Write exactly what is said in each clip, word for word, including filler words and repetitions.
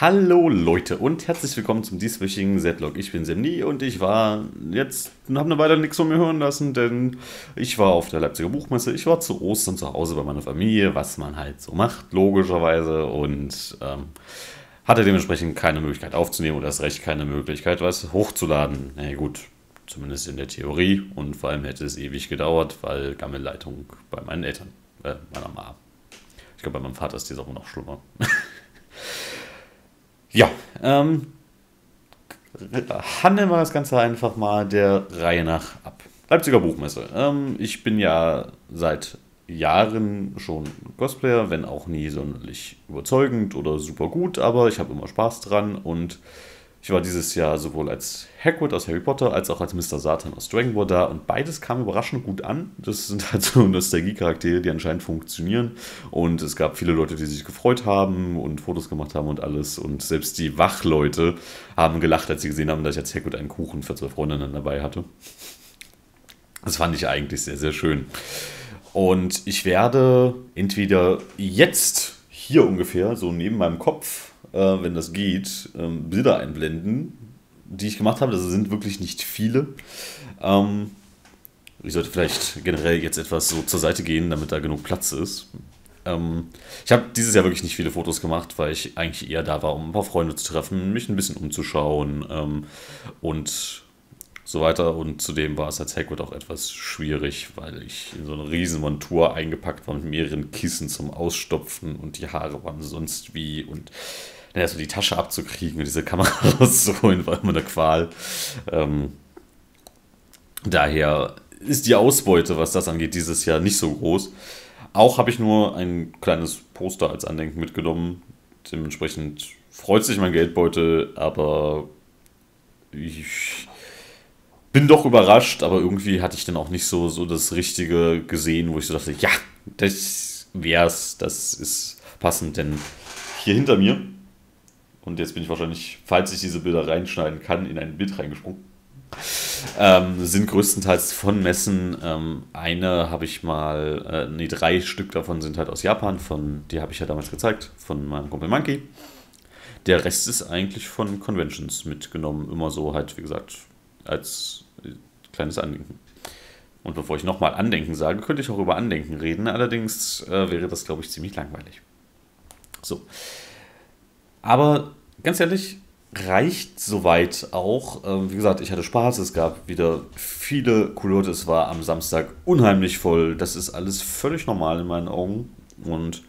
Hallo Leute und herzlich willkommen zum dieswöchigen Z-Log. Ich bin Semni und ich war jetzt, habe eine Weile nichts von mir hören lassen, denn ich war auf der Leipziger Buchmesse, ich war zu Ostern zu Hause bei meiner Familie, was man halt so macht, logischerweise, und ähm, hatte dementsprechend keine Möglichkeit aufzunehmen oder erst recht keine Möglichkeit, was hochzuladen. Na ja, gut, zumindest in der Theorie, und vor allem hätte es ewig gedauert, weil Gammelleitung bei meinen Eltern, äh, meiner Mama. Ich glaube, bei meinem Vater ist die Sache noch schlimmer. Ja, ähm, handeln wir das Ganze einfach mal der Reihe nach ab. Leipziger Buchmesse. Ähm, ich bin ja seit Jahren schon Cosplayer, wenn auch nie sonderlich überzeugend oder super gut, aber ich habe immer Spaß dran, und ich war dieses Jahr sowohl als Hackwood aus Harry Potter als auch als Mister Satan aus Dragon Ball da, und beides kam überraschend gut an. Das sind halt so Nostalgie-Charaktere, die anscheinend funktionieren, und es gab viele Leute, die sich gefreut haben und Fotos gemacht haben und alles, und selbst die Wachleute haben gelacht, als sie gesehen haben, dass ich als Hackwood einen Kuchen für zwei Freundinnen dabei hatte. Das fand ich eigentlich sehr, sehr schön. Und ich werde entweder jetzt hier ungefähr, so neben meinem Kopf, Äh, wenn das geht, ähm, Bilder einblenden, die ich gemacht habe. Das sind wirklich nicht viele. Ähm, ich sollte vielleicht generell jetzt etwas so zur Seite gehen, damit da genug Platz ist. Ähm, ich habe dieses Jahr wirklich nicht viele Fotos gemacht, weil ich eigentlich eher da war, um ein paar Freunde zu treffen, mich ein bisschen umzuschauen ähm, und so weiter. Und zudem war es als Hackwood auch etwas schwierig, weil ich in so eine riesen Montur eingepackt war mit mehreren Kissen zum Ausstopfen, und die Haare waren sonst wie, und naja, so die Tasche abzukriegen und diese Kamera rauszuholen, war immer eine Qual. Ähm, daher ist die Ausbeute, was das angeht, dieses Jahr nicht so groß. Auch habe ich nur ein kleines Poster als Andenken mitgenommen. Dementsprechend freut sich mein Geldbeutel, aber ich bin doch überrascht, aber irgendwie hatte ich dann auch nicht so, so das Richtige gesehen, wo ich so dachte, ja, das wär's, das ist passend, denn hier hinter mir, und jetzt bin ich wahrscheinlich, falls ich diese Bilder reinschneiden kann, in ein Bild reingesprungen, ähm, sind größtenteils von Messen. Ähm, eine habe ich mal, äh, nee, drei Stück davon sind halt aus Japan, von, die habe ich ja damals gezeigt, von meinem Kumpel Monkey. Der Rest ist eigentlich von Conventions mitgenommen, immer so halt, wie gesagt, als kleines Andenken. Und bevor ich nochmal Andenken sage, könnte ich auch über Andenken reden, allerdings äh, wäre das, glaube ich, ziemlich langweilig. So. Aber ganz ehrlich, reicht soweit auch. Ähm, wie gesagt, ich hatte Spaß, es gab wieder viele coole Leute, es war am Samstag unheimlich voll. Das ist alles völlig normal in meinen Augen, und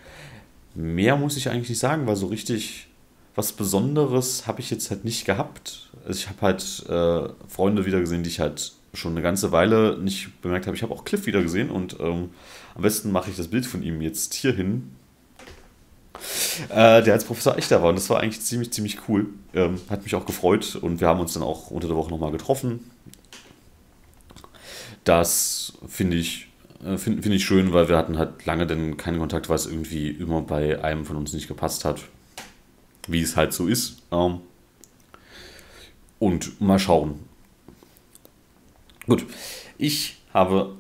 mehr muss ich eigentlich nicht sagen, weil so richtig was Besonderes habe ich jetzt halt nicht gehabt. Also ich habe halt äh, Freunde wieder gesehen, die ich halt schon eine ganze Weile nicht bemerkt habe. Ich habe auch Cliff wieder gesehen, und ähm, am besten mache ich das Bild von ihm jetzt hier hin, äh, der als Professor Echter war, und das war eigentlich ziemlich, ziemlich cool. Ähm, hat mich auch gefreut, und wir haben uns dann auch unter der Woche nochmal getroffen. Das finde ich find, find ich schön, weil wir hatten halt lange dann keinen Kontakt, weil es irgendwie immer bei einem von uns nicht gepasst hat, wie es halt so ist. Ähm, und mal schauen. Gut, ich habe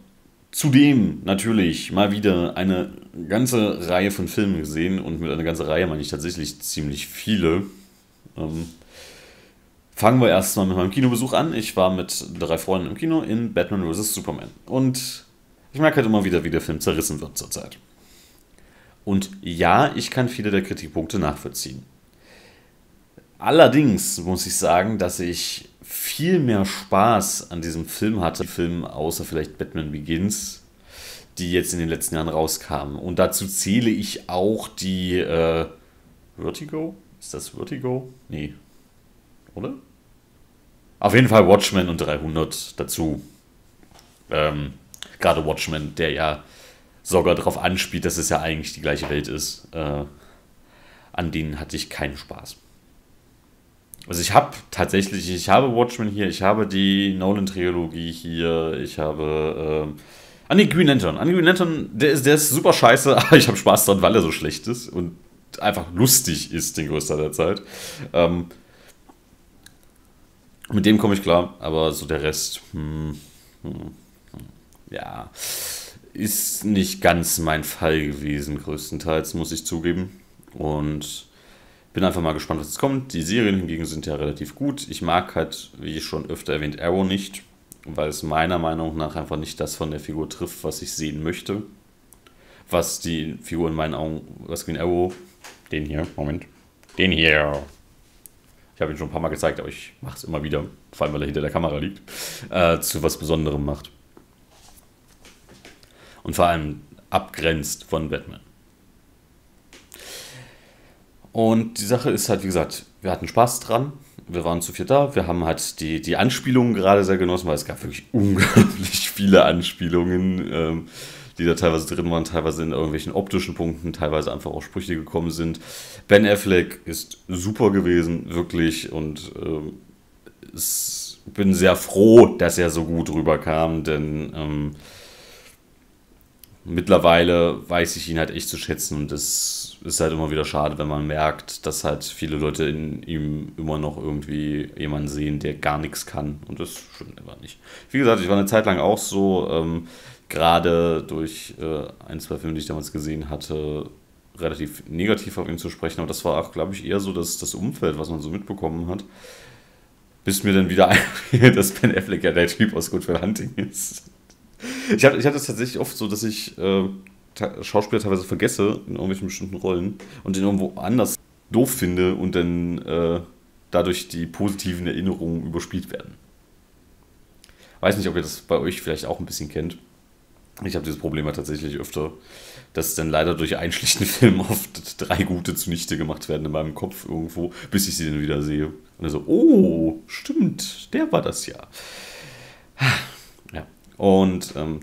zudem natürlich mal wieder eine ganze Reihe von Filmen gesehen, und mit einer ganzen Reihe meine ich tatsächlich ziemlich viele. Ähm, fangen wir erstmal mit meinem Kinobesuch an. Ich war mit drei Freunden im Kino in Batman versus Superman, und ich merke halt immer wieder, wie der Film zerrissen wird zurzeit. Und ja, ich kann viele der Kritikpunkte nachvollziehen. Allerdings muss ich sagen, dass ich viel mehr Spaß an diesem Film hatte, Film außer vielleicht Batman Begins, die jetzt in den letzten Jahren rauskamen. Und dazu zähle ich auch die äh, Vertigo? Ist das Vertigo? Nee. Oder? Auf jeden Fall Watchmen und dreihundert dazu. Ähm, gerade Watchmen, der ja sogar darauf anspielt, dass es ja eigentlich die gleiche Welt ist. Äh, an denen hatte ich keinen Spaß. Also ich habe tatsächlich, ich habe Watchmen hier, ich habe die Nolan-Trilogie hier, ich habe, ähm, ah ne, Green Lantern. An Green Lantern, der ist, der ist super scheiße, aber ich habe Spaß dran, weil er so schlecht ist und einfach lustig ist den größten Teil der Zeit. Ähm, mit dem komme ich klar, aber so der Rest, hm, hm, ja, ist nicht ganz mein Fall gewesen, größtenteils, muss ich zugeben. Und Bin einfach mal gespannt, was jetzt kommt. Die Serien hingegen sind ja relativ gut. Ich mag halt, wie schon öfter erwähnt, Arrow nicht, weil es meiner Meinung nach einfach nicht das von der Figur trifft, was ich sehen möchte. Was die Figur in meinen Augen, was Green Arrow, den hier, Moment, den hier. Ich habe ihn schon ein paar Mal gezeigt, aber ich mache es immer wieder, vor allem weil er hinter der Kamera liegt, äh, zu was Besonderem macht. Und vor allem abgrenzt von Batman. Und die Sache ist halt, wie gesagt, wir hatten Spaß dran, wir waren zu viert da, wir haben halt die, die Anspielungen gerade sehr genossen, weil es gab wirklich unglaublich viele Anspielungen, ähm, die da teilweise drin waren, teilweise in irgendwelchen optischen Punkten, teilweise einfach auch Sprüche gekommen sind. Ben Affleck ist super gewesen, wirklich, und ähm, ich bin sehr froh, dass er so gut rüberkam, denn ähm, mittlerweile weiß ich ihn halt echt zu schätzen, und das ist halt immer wieder schade, wenn man merkt, dass halt viele Leute in ihm immer noch irgendwie jemanden sehen, der gar nichts kann, und das stimmt einfach nicht. Wie gesagt, ich war eine Zeit lang auch so, ähm, gerade durch äh, ein, zwei Filme, die ich damals gesehen hatte, relativ negativ auf ihn zu sprechen, aber das war auch, glaube ich, eher so das, das Umfeld, was man so mitbekommen hat, bis mir dann wieder einfiel, dass Ben Affleck ja der Typ aus Goodfellas Hunting ist. Ich hatte ich hab das tatsächlich oft so, dass ich äh, Schauspieler teilweise vergesse in irgendwelchen bestimmten Rollen und den irgendwo anders doof finde und dann äh, dadurch die positiven Erinnerungen überspielt werden. Weiß nicht, ob ihr das bei euch vielleicht auch ein bisschen kennt. Ich habe dieses Problem halt tatsächlich öfter, dass dann leider durch einen schlechten Film oft drei gute zunichte gemacht werden in meinem Kopf irgendwo, bis ich sie dann wieder sehe. Und dann so, oh, stimmt, der war das ja. Und ähm,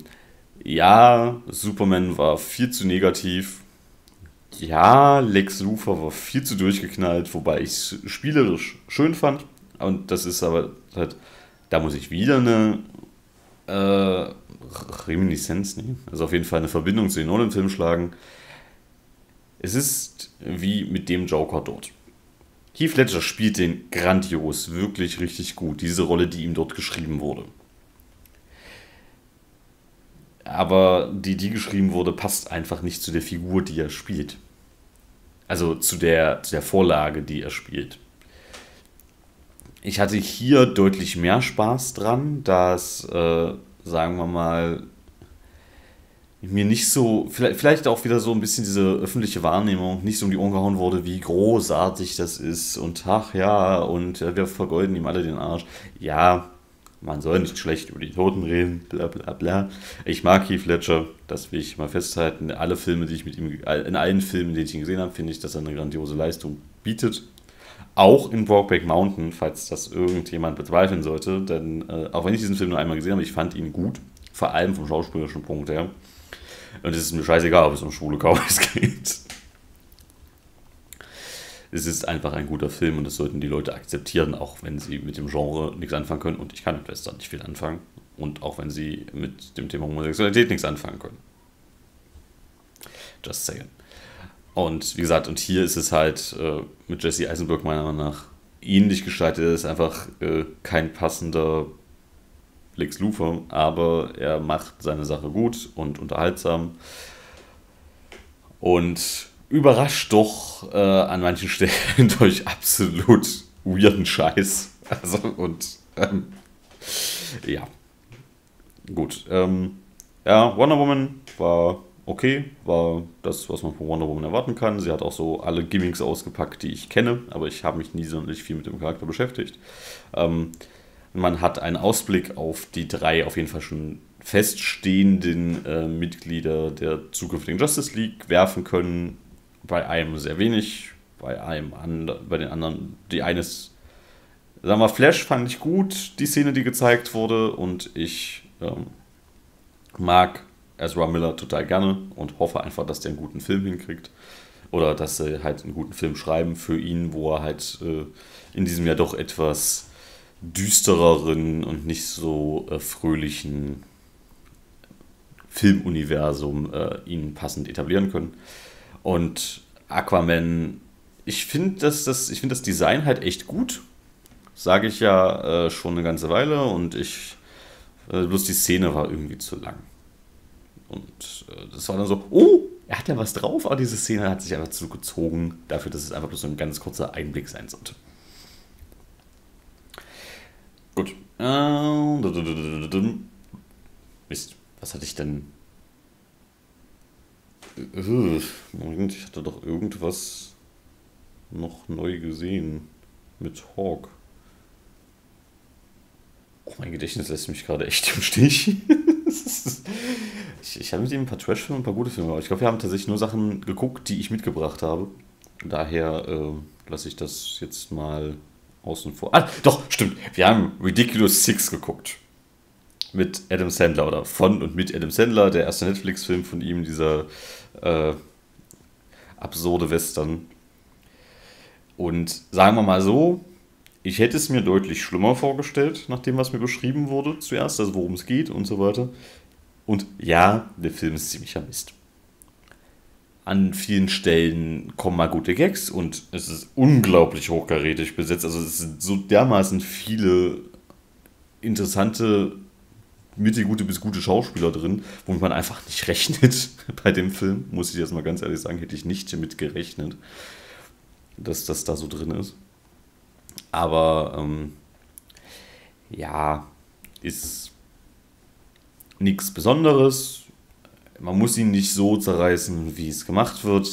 ja, Superman war viel zu negativ. Ja, Lex Luthor war viel zu durchgeknallt, wobei ich es spielerisch schön fand. Und das ist aber halt, da muss ich wieder eine äh, Reminiszenz nehmen. Also auf jeden Fall eine Verbindung zu den Nolan-Filmen schlagen. Es ist wie mit dem Joker dort. Heath Ledger spielt den grandios, wirklich richtig gut, diese Rolle, die ihm dort geschrieben wurde. Aber die, die geschrieben wurde, passt einfach nicht zu der Figur, die er spielt. Also zu der, zu der Vorlage, die er spielt. Ich hatte hier deutlich mehr Spaß dran, dass, äh, sagen wir mal, mir nicht so, vielleicht, vielleicht auch wieder so ein bisschen diese öffentliche Wahrnehmung, nicht so um die Ohren gehauen wurde, wie großartig das ist und ach ja, und ja, wir vergeuden ihm alle den Arsch. Ja, man soll nicht schlecht über die Toten reden, bla bla bla. Ich mag Heath Ledger, das will ich mal festhalten. Alle Filme, die ich mit ihm, in allen Filmen, die ich ihn gesehen habe, finde ich, dass er eine grandiose Leistung bietet. Auch in Brokeback Mountain, falls das irgendjemand bezweifeln sollte. Denn äh, auch wenn ich diesen Film nur einmal gesehen habe, ich fand ihn gut. Vor allem vom schauspielerischen Punkt her. Und es ist mir scheißegal, ob es um schwule Cowboys geht. Es ist einfach ein guter Film und das sollten die Leute akzeptieren, auch wenn sie mit dem Genre nichts anfangen können. Und ich kann mit Western nicht viel anfangen. Und auch wenn sie mit dem Thema Homosexualität nichts anfangen können. Just saying. Und wie gesagt, und hier ist es halt äh, mit Jesse Eisenberg meiner Meinung nach ähnlich gestaltet. Er ist einfach äh, kein passender Lex Luthor, aber er macht seine Sache gut und unterhaltsam. Und überrascht doch äh, an manchen Stellen durch absolut weirden Scheiß. Also, und, ähm, ja. Gut. Ähm, ja, Wonder Woman war okay, war das, was man von Wonder Woman erwarten kann. Sie hat auch so alle Gimmicks ausgepackt, die ich kenne, aber ich habe mich nie sonderlich viel mit dem Charakter beschäftigt. Ähm, man hat einen Ausblick auf die drei auf jeden Fall schon feststehenden äh, Mitglieder der zukünftigen Justice League werfen können. Bei einem sehr wenig, bei einem anderen, bei den anderen, die eines, sagen wir, Flash fand ich gut, die Szene, die gezeigt wurde, und ich ähm, mag Ezra Miller total gerne und hoffe einfach, dass der einen guten Film hinkriegt oder dass sie halt einen guten Film schreiben für ihn, wo er halt äh, in diesem Jahr doch etwas düstereren und nicht so äh, fröhlichen Filmuniversum äh, ihn passend etablieren können. Und Aquaman, ich finde das, das, ich find das Design halt echt gut. Sage ich ja äh, schon eine ganze Weile. Und ich, äh, bloß die Szene war irgendwie zu lang. Und äh, das war dann so, oh, er hat ja was drauf, aber diese Szene hat sich einfach zu gezogen, dafür, dass es einfach bloß so ein ganz kurzer Einblick sein sollte. Gut. Mist, was hatte ich denn? Moment, ich hatte doch irgendwas noch neu gesehen mit Hawk. Oh, mein Gedächtnis lässt mich gerade echt im Stich. ich ich habe mit ihm ein paar Trash-Filme und ein paar gute Filme, aber ich glaube, wir haben tatsächlich nur Sachen geguckt, die ich mitgebracht habe. Daher äh, lasse ich das jetzt mal außen vor. Ah, doch, stimmt. Wir haben Ridiculous Six geguckt. Mit Adam Sandler oder von und mit Adam Sandler, der erste Netflix-Film von ihm, dieser äh, absurde Western. Und sagen wir mal so, ich hätte es mir deutlich schlimmer vorgestellt, nach dem, was mir beschrieben wurde zuerst, also worum es geht und so weiter. Und ja, der Film ist ziemlicher Mist. An vielen Stellen kommen mal gute Gags und es ist unglaublich hochkarätig besetzt. Also es sind so dermaßen viele interessante, mittelgute bis gute Schauspieler drin, womit man einfach nicht rechnet bei dem Film. Muss ich jetzt mal ganz ehrlich sagen, hätte ich nicht damit gerechnet, dass das da so drin ist. Aber ähm, ja, ist nichts Besonderes. Man muss ihn nicht so zerreißen, wie es gemacht wird,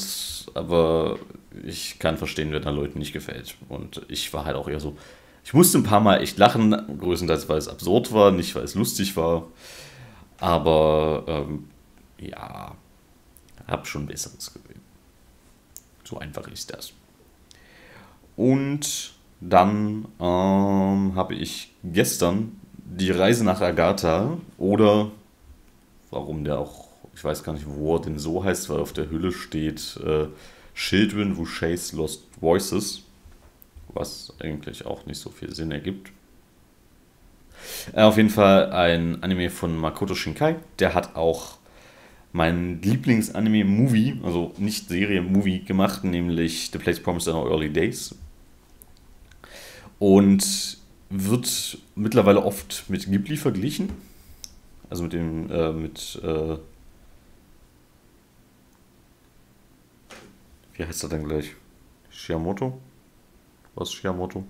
aber ich kann verstehen, wenn da Leuten nicht gefällt. Und ich war halt auch eher so, ich musste ein paar Mal echt lachen, größtenteils, weil es absurd war, nicht weil es lustig war. Aber ähm, ja, hab schon Besseres gesehen. So einfach ist das. Und dann ähm, habe ich gestern Die Reise nach Agatha oder warum der auch, ich weiß gar nicht, wo er denn so heißt, weil auf der Hülle steht äh, Children who chase lost voices, was eigentlich auch nicht so viel Sinn ergibt. Äh, auf jeden Fall ein Anime von Makoto Shinkai, der hat auch mein Lieblings-Anime-Movie, also nicht Serie-Movie gemacht, nämlich The Place Promised in Our Early Days. Und wird mittlerweile oft mit Ghibli verglichen. Also mit dem, äh, mit, äh, wie heißt er denn gleich? Schiamoto? Was ist Schiamoto?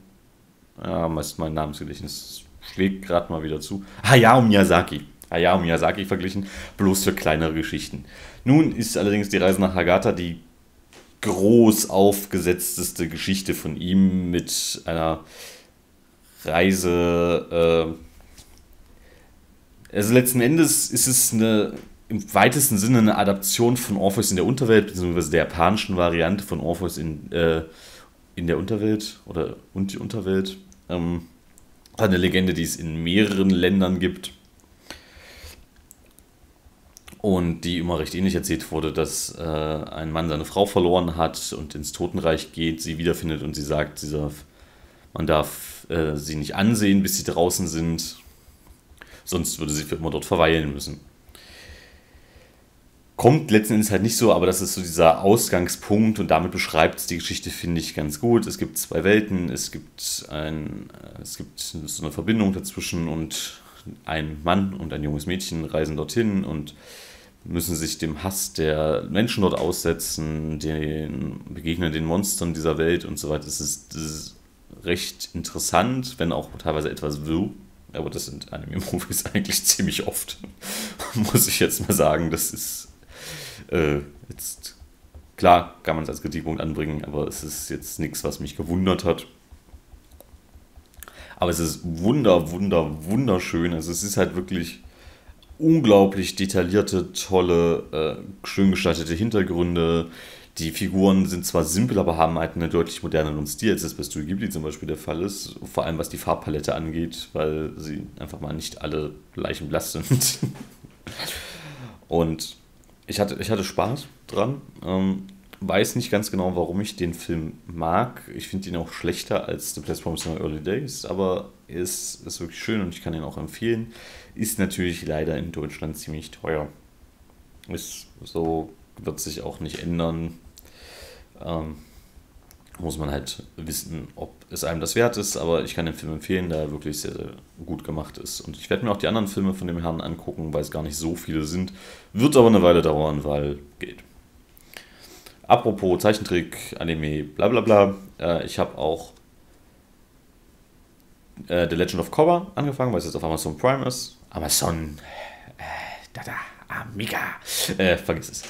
Ja, meist mein Namensgedächtnis schlägt gerade mal wieder zu. Hayao Miyazaki. Hayao Miyazaki verglichen, bloß für kleinere Geschichten. Nun ist allerdings Die Reise nach Agatha die groß aufgesetzteste Geschichte von ihm mit einer Reise. Äh also letzten Endes ist es eine, im weitesten Sinne eine Adaption von Orpheus in der Unterwelt, beziehungsweise der japanischen Variante von Orpheus in, äh, in der Unterwelt oder und die Unterwelt. Ähm, eine Legende, die es in mehreren Ländern gibt. Und die immer recht ähnlich erzählt wurde, dass äh, ein Mann seine Frau verloren hat und ins Totenreich geht, sie wiederfindet und sie sagt, sie darf, man darf äh, sie nicht ansehen, bis sie draußen sind, sonst würde sie für immer dort verweilen müssen. Kommt letzten Endes halt nicht so, aber das ist so dieser Ausgangspunkt und damit beschreibt es die Geschichte, finde ich, ganz gut. Es gibt zwei Welten, es gibt, ein, es gibt so eine Verbindung dazwischen und ein Mann und ein junges Mädchen reisen dorthin und müssen sich dem Hass der Menschen dort aussetzen, den, begegnen den Monstern dieser Welt und so weiter. Es ist, ist recht interessant, wenn auch teilweise etwas wirr, aber das sind Anime-Movies eigentlich ziemlich oft, muss ich jetzt mal sagen. Das ist äh, jetzt klar, kann man es als Kritikpunkt anbringen, aber es ist jetzt nichts, was mich gewundert hat. Aber es ist wunder, wunder, wunderschön. Also es ist halt wirklich unglaublich detaillierte, tolle, äh, schön gestaltete Hintergründe. Die Figuren sind zwar simpel, aber haben halt einen deutlich moderneren Stil, als das bei Studio Ghibli zum Beispiel der Fall ist. Vor allem was die Farbpalette angeht, weil sie einfach mal nicht alle leichenblass sind. Und ich hatte, ich hatte Spaß dran. Ähm, weiß nicht ganz genau, warum ich den Film mag. Ich finde ihn auch schlechter als The Place Promised in Our Early Days, aber er ist, ist wirklich schön und ich kann ihn auch empfehlen. Ist natürlich leider in Deutschland ziemlich teuer. Ist so, wird sich auch nicht ändern. Ähm, muss man halt wissen, ob es einem das wert ist, aber ich kann den Film empfehlen, da er wirklich sehr, sehr gut gemacht ist. Und ich werde mir auch die anderen Filme von dem Herrn angucken, weil es gar nicht so viele sind. Wird aber eine Weile dauern, weil geht. Apropos Zeichentrick, Anime, bla bla bla. Äh, ich habe auch äh, The Legend of Korra angefangen, weil es jetzt auf Amazon Prime ist. Amazon, äh, Dada, Amiga, äh, vergiss es.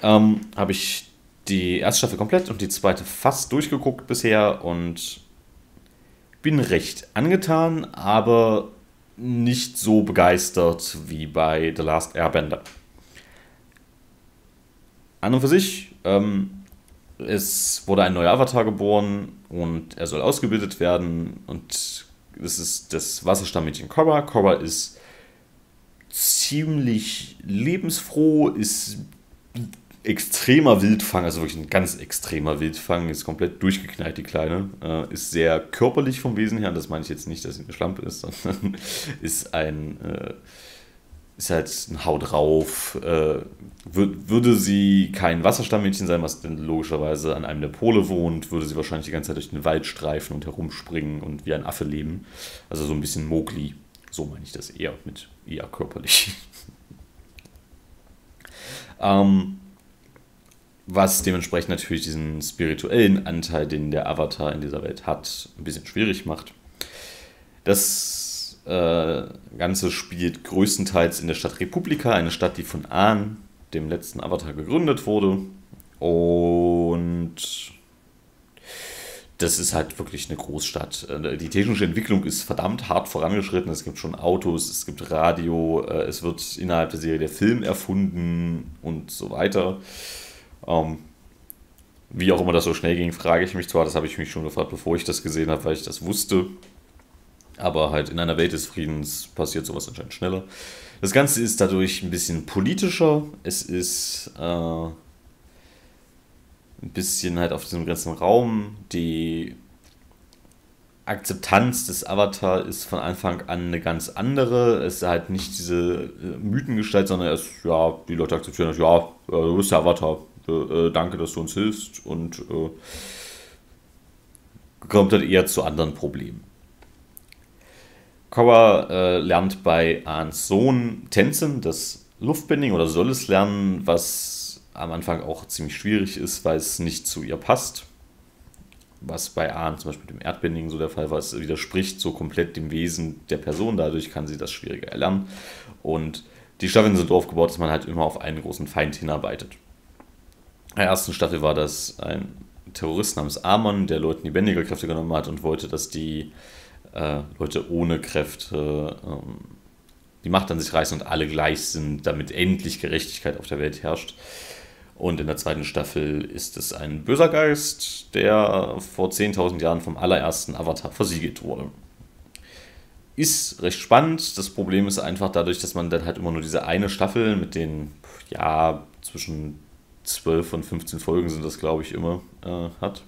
Ähm, habe ich die erste Staffel komplett und die zweite fast durchgeguckt bisher und bin recht angetan, aber nicht so begeistert wie bei The Last Airbender. An und für sich, ähm, es wurde ein neuer Avatar geboren und er soll ausgebildet werden. Und das ist das Wasserstammmädchen Korra. Korra ist ziemlich lebensfroh, ist extremer Wildfang, also wirklich ein ganz extremer Wildfang, ist komplett durchgeknallt, die Kleine. Äh, ist sehr körperlich vom Wesen her, das meine ich jetzt nicht, dass sie eine Schlampe ist, sondern ist ein... Äh, ist halt ein Hau drauf, äh, würd, würde sie kein Wasserstammmädchen sein, was denn logischerweise an einem der Pole wohnt, würde sie wahrscheinlich die ganze Zeit durch den Wald streifen und herumspringen und wie ein Affe leben. Also so ein bisschen Mowgli, so meine ich das eher, mit eher körperlich. ähm, was dementsprechend natürlich diesen spirituellen Anteil, den der Avatar in dieser Welt hat, ein bisschen schwierig macht. Das Äh, Ganze spielt größtenteils in der Stadt Republika, eine Stadt, die von Ahn, dem letzten Avatar, gegründet wurde. Und das ist halt wirklich eine Großstadt. Die technische Entwicklung ist verdammt hart vorangeschritten. Es gibt schon Autos, es gibt Radio, äh, es wird innerhalb der Serie der Film erfunden und so weiter. Ähm, wie auch immer das so schnell ging, frage ich mich zwar. Das habe ich mich schon gefragt, bevor ich das gesehen habe, weil ich das wusste. Aber halt in einer Welt des Friedens passiert sowas anscheinend schneller. Das Ganze ist dadurch ein bisschen politischer. Es ist äh, ein bisschen halt auf diesem ganzen Raum. Die Akzeptanz des Avatar ist von Anfang an eine ganz andere. Es ist halt nicht diese äh, Mythengestalt, sondern es, ja, die Leute akzeptieren das. Ja, äh, du bist der Avatar. Äh, äh, danke, dass du uns hilfst. Und äh, kommt halt eher zu anderen Problemen. Korra äh, lernt bei Ahns Sohn Tenzin das Luftbending oder soll es lernen, was am Anfang auch ziemlich schwierig ist, weil es nicht zu ihr passt. Was bei Ahn zum Beispiel mit dem Erdbending so der Fall war, es widerspricht so komplett dem Wesen der Person, dadurch kann sie das schwieriger erlernen. Und die Staffeln sind so aufgebaut, dass man halt immer auf einen großen Feind hinarbeitet. In der ersten Staffel war das ein Terrorist namens Amon, der Leuten die Bändigerkräfte genommen hat und wollte, dass die Leute ohne Kräfte die Macht an sich reißen und alle gleich sind, damit endlich Gerechtigkeit auf der Welt herrscht. Und in der zweiten Staffel ist es ein böser Geist, der vor zehntausend Jahren vom allerersten Avatar versiegelt wurde. Ist recht spannend. Das Problem ist einfach dadurch, dass man dann halt immer nur diese eine Staffel mit den, ja, zwischen zwölf und fünfzehn Folgen sind das, glaube ich, immer äh, hat.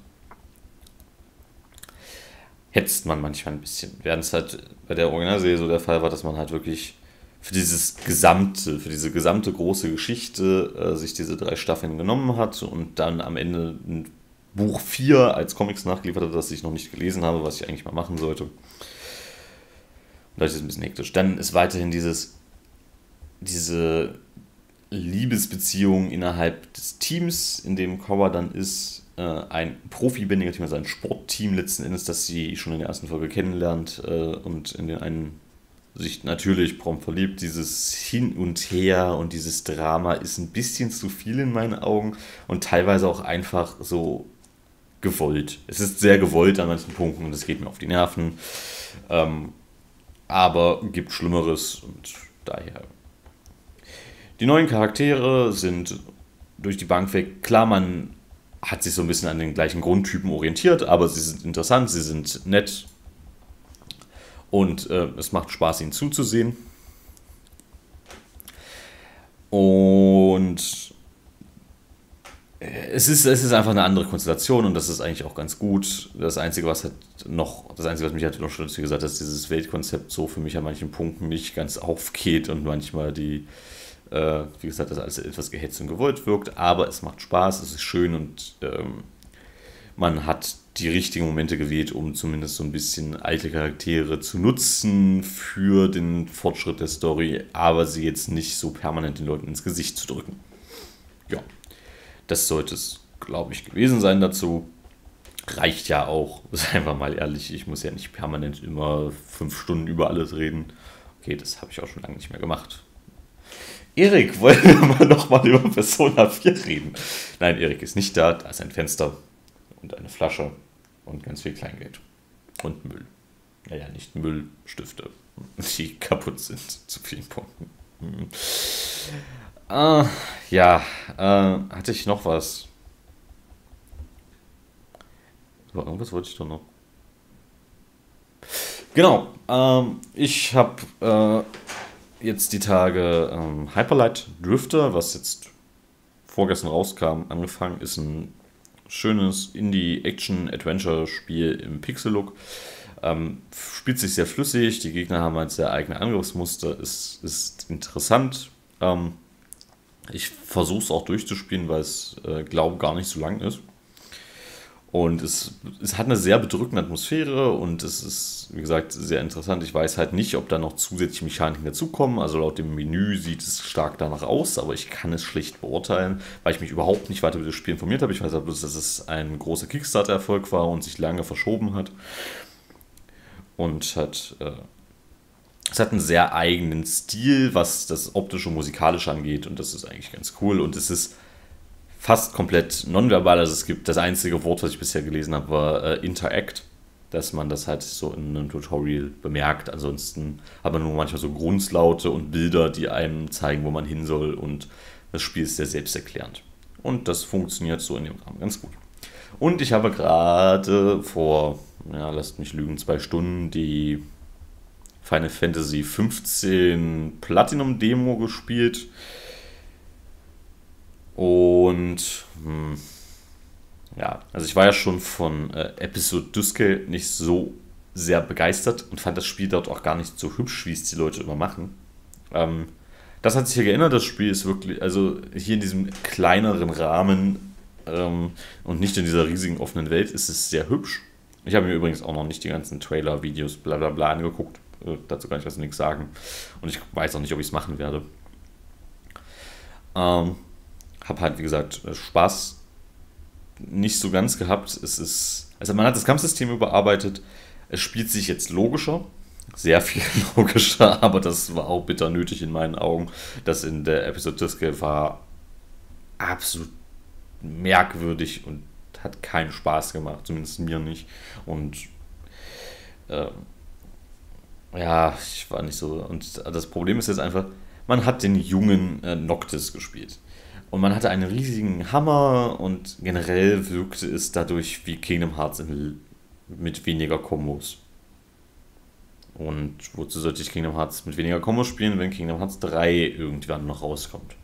Hetzt man manchmal ein bisschen. Während es halt bei der Originalserie so der Fall war, dass man halt wirklich für dieses gesamte, für diese gesamte große Geschichte äh, sich diese drei Staffeln genommen hat und dann am Ende ein Buch vier als Comics nachgeliefert hat, das ich noch nicht gelesen habe, was ich eigentlich mal machen sollte. Und dadurch ist es ein bisschen hektisch. Dann ist weiterhin dieses, diese Liebesbeziehung innerhalb des Teams, in dem Korra dann ist, ein Profi-Bändiger-Team, also ein Sportteam letzten Endes, das sie schon in der ersten Folge kennenlernt äh, und in den einen sich natürlich prompt verliebt. Dieses Hin und Her und dieses Drama ist ein bisschen zu viel in meinen Augen und teilweise auch einfach so gewollt. Es ist sehr gewollt an manchen Punkten und das geht mir auf die Nerven, ähm, aber gibt Schlimmeres und daher. Die neuen Charaktere sind durch die Bank weg. Klar, man hat sich so ein bisschen an den gleichen Grundtypen orientiert, aber sie sind interessant, sie sind nett und äh, es macht Spaß, ihnen zuzusehen. Und es ist, es ist einfach eine andere Konstellation und das ist eigentlich auch ganz gut. Das Einzige, was halt noch, das Einzige, was mich halt noch schon dazu gesagt hat, ist, dass dieses Weltkonzept so für mich an manchen Punkten nicht ganz aufgeht und manchmal die wie gesagt, dass alles etwas gehetzt und gewollt wirkt, aber es macht Spaß, es ist schön und ähm, man hat die richtigen Momente gewählt, um zumindest so ein bisschen alte Charaktere zu nutzen für den Fortschritt der Story, aber sie jetzt nicht so permanent den Leuten ins Gesicht zu drücken. Ja, das sollte es glaube ich, gewesen sein dazu. Reicht ja auch, seien wir mal ehrlich, ich muss ja nicht permanent immer fünf Stunden über alles reden. Okay, das habe ich auch schon lange nicht mehr gemacht. Erik, wollen wir nochmal über Persona vier reden? Nein, Erik ist nicht da, da ist ein Fenster und eine Flasche und ganz viel Kleingeld und Müll. Naja, nicht Müll, Stifte, die kaputt sind zu vielen Punkten. Hm. Ah, ja, äh, hatte ich noch was? Irgendwas wollte ich doch noch. Genau, ähm, ich habe äh, jetzt die Tage ähm, Hyperlight Drifter, was jetzt vorgestern rauskam, angefangen. Ist ein schönes Indie-Action-Adventure-Spiel im Pixel-Look. Ähm, spielt sich sehr flüssig, die Gegner haben halt sehr eigene Angriffsmuster, ist, ist interessant. Ähm, ich versuche es auch durchzuspielen, weil es, äh, glaube gar nicht so lang ist. Und es, es hat eine sehr bedrückende Atmosphäre und es ist, wie gesagt, sehr interessant. Ich weiß halt nicht, ob da noch zusätzliche Mechaniken dazukommen. Also laut dem Menü sieht es stark danach aus, aber ich kann es schlecht beurteilen, weil ich mich überhaupt nicht weiter über das Spiel informiert habe. Ich weiß halt bloß, dass es ein großer Kickstarter-Erfolg war und sich lange verschoben hat. Und hat, äh, es hat einen sehr eigenen Stil, was das optische und musikalische angeht. Und das ist eigentlich ganz cool. Und es ist fast komplett nonverbal, also es gibt das einzige Wort, was ich bisher gelesen habe, war äh, Interact, dass man das halt so in einem Tutorial bemerkt. Ansonsten hat man nur manchmal so Grunzlaute und Bilder, die einem zeigen, wo man hin soll, und das Spiel ist sehr selbsterklärend. Und das funktioniert so in dem Rahmen ganz gut. Und ich habe gerade vor, ja, lasst mich lügen, zwei Stunden die Final Fantasy fünfzehn Platinum Demo gespielt. Und hm, ja, also ich war ja schon von äh, Episode Duske nicht so sehr begeistert und fand das Spiel dort auch gar nicht so hübsch, wie es die Leute immer machen. Ähm, das hat sich hier geändert, das Spiel ist wirklich, also hier in diesem kleineren Rahmen ähm, und nicht in dieser riesigen offenen Welt ist es sehr hübsch. Ich habe mir übrigens auch noch nicht die ganzen Trailer, Videos, bla bla bla angeguckt, äh, dazu kann ich was nichts sagen und ich weiß auch nicht, ob ich es machen werde. Ähm, Habe halt, wie gesagt, Spaß nicht so ganz gehabt. Es ist, also man hat das Kampfsystem überarbeitet. Es spielt sich jetzt logischer, sehr viel logischer, aber das war auch bitter nötig in meinen Augen. Das in der Episode Disco war absolut merkwürdig und hat keinen Spaß gemacht, zumindest mir nicht. Und äh, ja, ich war nicht so. Und das Problem ist jetzt einfach, man hat den jungen äh, Noctis gespielt. Und man hatte einen riesigen Hammer und generell wirkte es dadurch wie Kingdom Hearts in, mit weniger Kombos. Und wozu sollte ich Kingdom Hearts mit weniger Kombos spielen, wenn Kingdom Hearts drei irgendwann noch rauskommt?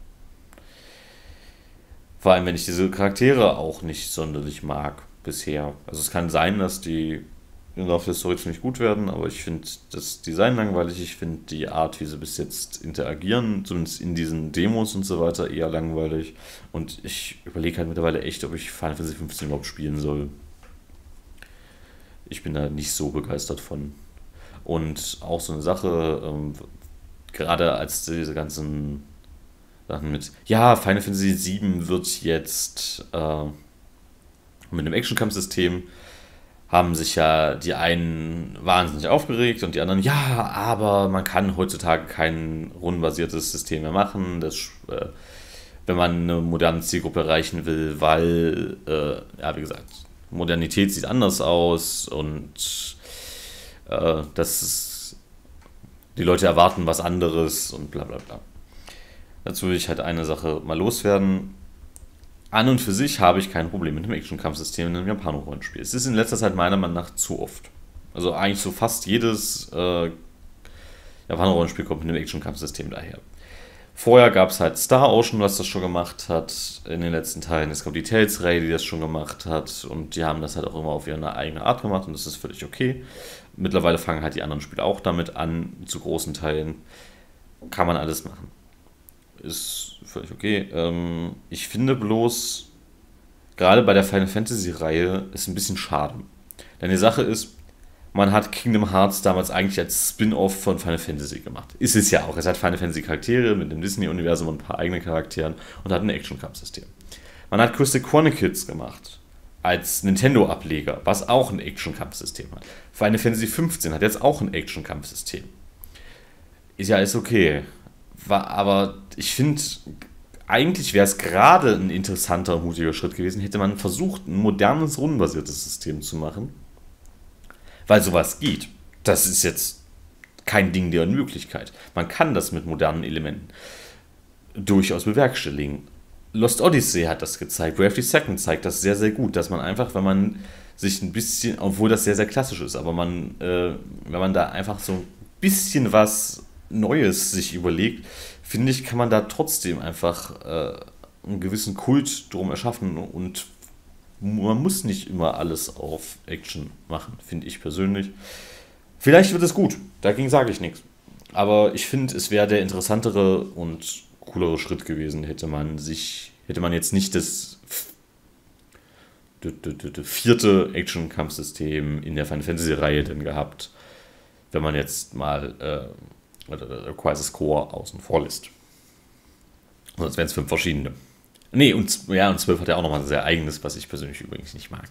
Vor allem, wenn ich diese Charaktere auch nicht sonderlich mag bisher. Also es kann sein, dass die im Laufe der Story ziemlich gut werden, aber ich finde das Design langweilig, ich finde die Art, wie sie bis jetzt interagieren, zumindest in diesen Demos und so weiter, eher langweilig. Und ich überlege halt mittlerweile echt, ob ich Final Fantasy fünfzehn überhaupt spielen soll. Ich bin da nicht so begeistert von. Und auch so eine Sache, ähm, gerade als diese ganzen Sachen mit, ja, Final Fantasy sieben wird jetzt äh, mit einem Action-Kampfsystem, haben sich ja die einen wahnsinnig aufgeregt und die anderen, ja, aber man kann heutzutage kein rundenbasiertes System mehr machen, das, äh, wenn man eine moderne Zielgruppe erreichen will, weil, äh, ja, wie gesagt, Modernität sieht anders aus und äh, das ist, die Leute erwarten was anderes und bla bla bla. Dazu will ich halt eine Sache mal loswerden. An und für sich habe ich kein Problem mit dem Action-Kampfsystem in einem Japaner-Rollenspiel. Es ist in letzter Zeit meiner Meinung nach zu oft. Also eigentlich so fast jedes äh, Japaner-Rollenspiel kommt mit einem Action-Kampfsystem daher. Vorher gab es halt Star Ocean, was das schon gemacht hat in den letzten Teilen. Es gab die Tales-Reihe, die das schon gemacht hat. Und die haben das halt auch immer auf ihre eigene Art gemacht und das ist völlig okay. Mittlerweile fangen halt die anderen Spiele auch damit an, zu großen Teilen. Kann man alles machen. Ist völlig okay. Ähm, ich finde bloß, gerade bei der Final Fantasy Reihe ist ein bisschen schade. Denn die Sache ist, man hat Kingdom Hearts damals eigentlich als Spin-Off von Final Fantasy gemacht. Ist es ja auch. Es hat Final Fantasy Charaktere mit dem Disney-Universum und ein paar eigene Charakteren und hat ein Action-Kampfsystem. Man hat Crystal Chronicles gemacht. Als Nintendo-Ableger, was auch ein Action-Kampfsystem hat. Final Fantasy fünfzehn hat jetzt auch ein Action-Kampfsystem. Ist ja alles okay. War, aber ich finde, eigentlich wäre es gerade ein interessanter, mutiger Schritt gewesen, hätte man versucht, ein modernes, rundenbasiertes System zu machen. Weil sowas geht. Das ist jetzt kein Ding der Unmöglichkeit. Man kann das mit modernen Elementen durchaus bewerkstelligen. Lost Odyssey hat das gezeigt, Brave the Second zeigt das sehr, sehr gut, dass man einfach, wenn man sich ein bisschen, obwohl das sehr, sehr klassisch ist, aber man, äh, wenn man da einfach so ein bisschen was Neues sich überlegt, finde ich, kann man da trotzdem einfach äh, einen gewissen Kult drum erschaffen und man muss nicht immer alles auf Action machen, finde ich persönlich. Vielleicht wird es gut, dagegen sage ich nichts, aber ich finde, es wäre der interessantere und coolerer Schritt gewesen, hätte man sich, hätte man jetzt nicht das vierte Action-Kampfsystem in der Final Fantasy-Reihe denn gehabt, wenn man jetzt mal äh, Crisis Core außen vor lässt. Sonst wären es fünf verschiedene. Nee, und, ja, und zwölf hat ja auch nochmal sehr eigenes, was ich persönlich übrigens nicht mag.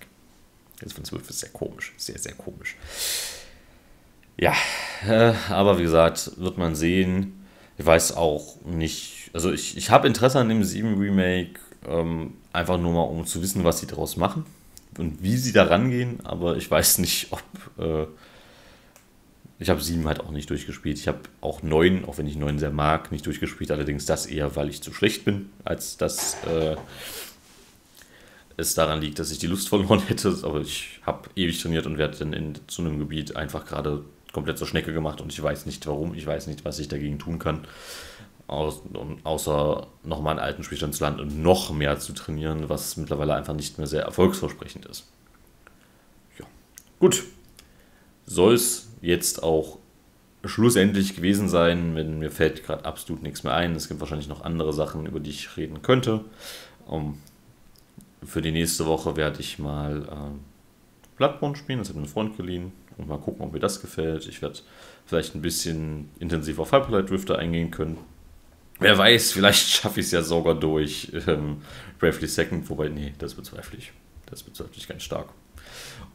Jetzt von zwölf ist sehr komisch, sehr, sehr komisch. Ja, äh, aber wie gesagt, wird man sehen. Ich weiß auch nicht, also ich, ich habe Interesse an dem sieben Remake, ähm, einfach nur mal, um zu wissen, was sie daraus machen und wie sie da rangehen, aber ich weiß nicht, ob, äh, ich habe sieben halt auch nicht durchgespielt, ich habe auch neun, auch wenn ich neun sehr mag, nicht durchgespielt, allerdings das eher, weil ich zu schlecht bin, als dass äh, es daran liegt, dass ich die Lust verloren hätte, aber ich habe ewig trainiert und werde dann in, zu einem Gebiet einfach gerade komplett zur Schnecke gemacht und ich weiß nicht warum, ich weiß nicht, was ich dagegen tun kann, Aus, außer nochmal einen alten Spielstand zu landen und noch mehr zu trainieren, was mittlerweile einfach nicht mehr sehr erfolgsversprechend ist. Ja, gut. Soll es jetzt auch schlussendlich gewesen sein, denn mir fällt gerade absolut nichts mehr ein. Es gibt wahrscheinlich noch andere Sachen, über die ich reden könnte. Um, für die nächste Woche werde ich mal äh, Bloodborne spielen, das hat mir ein Freund geliehen. Und mal gucken, ob mir das gefällt. Ich werde vielleicht ein bisschen intensiver auf Hyperlight Drifter eingehen können. Wer weiß, vielleicht schaffe ich es ja sogar durch ähm, Bravely Second. Wobei, nee, das bezweifle ich. Das bezweifle ich ganz stark.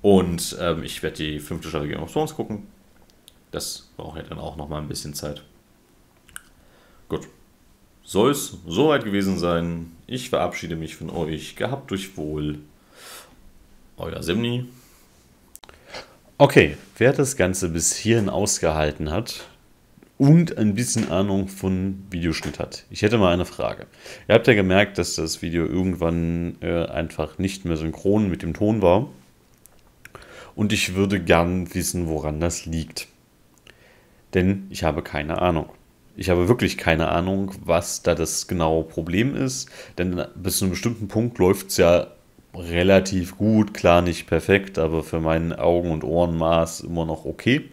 Und ähm, ich werde die fünfte Staffel Game of Thrones gucken. Das braucht ja dann auch nochmal ein bisschen Zeit. Gut. Soll es soweit gewesen sein. Ich verabschiede mich von euch. Gehabt euch wohl. Euer Simni. Okay, wer das Ganze bis hierhin ausgehalten hat und ein bisschen Ahnung von Videoschnitt hat, ich hätte mal eine Frage. Ihr habt ja gemerkt, dass das Video irgendwann äh, einfach nicht mehr synchron mit dem Ton war und ich würde gern wissen, woran das liegt. Denn ich habe keine Ahnung. Ich habe wirklich keine Ahnung, was da das genaue Problem ist, denn bis zu einem bestimmten Punkt läuft es ja relativ gut, klar nicht perfekt, aber für meinen Augen- und Ohrenmaß immer noch okay.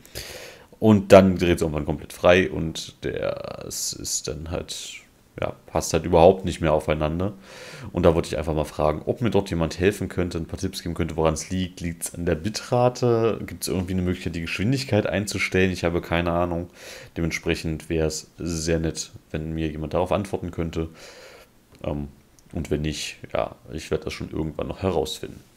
Und dann dreht es irgendwann komplett frei und der, es ist dann halt, ja, passt halt überhaupt nicht mehr aufeinander. Und da wollte ich einfach mal fragen, ob mir dort jemand helfen könnte, ein paar Tipps geben könnte, woran es liegt. Liegt es an der Bitrate? Gibt es irgendwie eine Möglichkeit, die Geschwindigkeit einzustellen? Ich habe keine Ahnung. Dementsprechend wäre es sehr nett, wenn mir jemand darauf antworten könnte. Ähm, Und wenn nicht, ja, ich werde das schon irgendwann noch herausfinden.